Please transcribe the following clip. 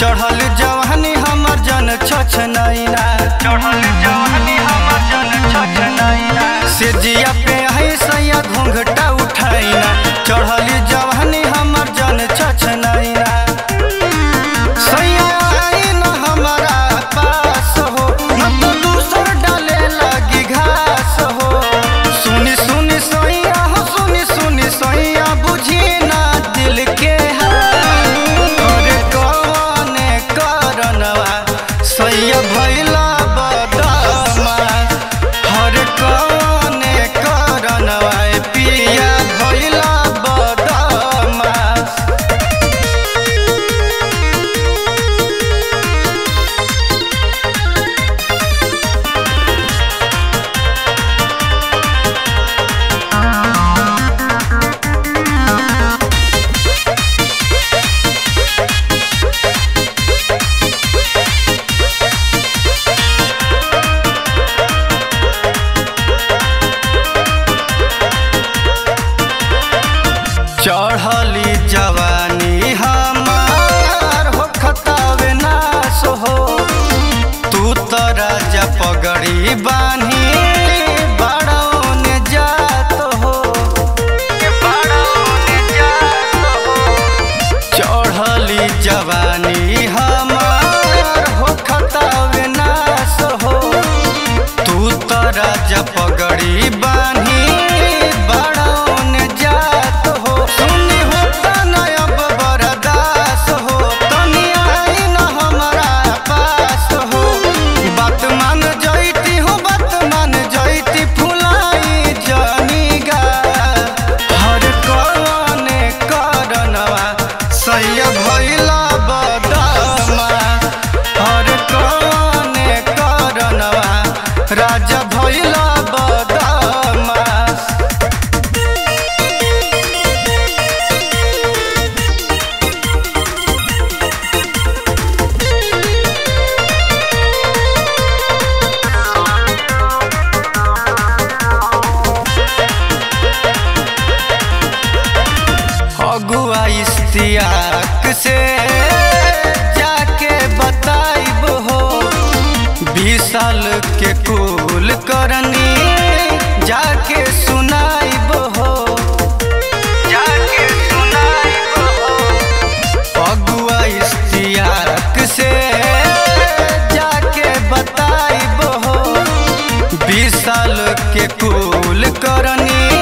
चढ़ल जवानी हमर जन छछ नैना, चढ़ल जवानी हमर जन छछ नैना, से जिया पे है सैया घूंघटा उठाइना, चढ़ल जवानी हमर जन छछ नैना। सैया आइना हमारा पास हो, मत दूसर डाले लगी घास हो। सुनी सुनी सैया हो, सुनी सुनी सैया, बुझी ना दिल के सैया भैला बदमा, हर कौने करनवा पिया भैला बदमा। चढ़ली जवानी हमार हो खतावे नाश हो, तू तो राजा पगड़ी बानी बाड़ों ने जात हो, चढ़ली जवानी हमार हो खतावे नाश हो, तू तो राजा पगड़ी बानी बाड़ों ने जात हो। राजा भैला बदमा। अगुआ इश्तियाक से जाके बताइब हो, 20 साल के कुल करनी जाके सुनाइब हो, जाके सुनाइब हो। अगुआ इश्तियाक से जाके बताइब हो, 20 साल के कुल करनी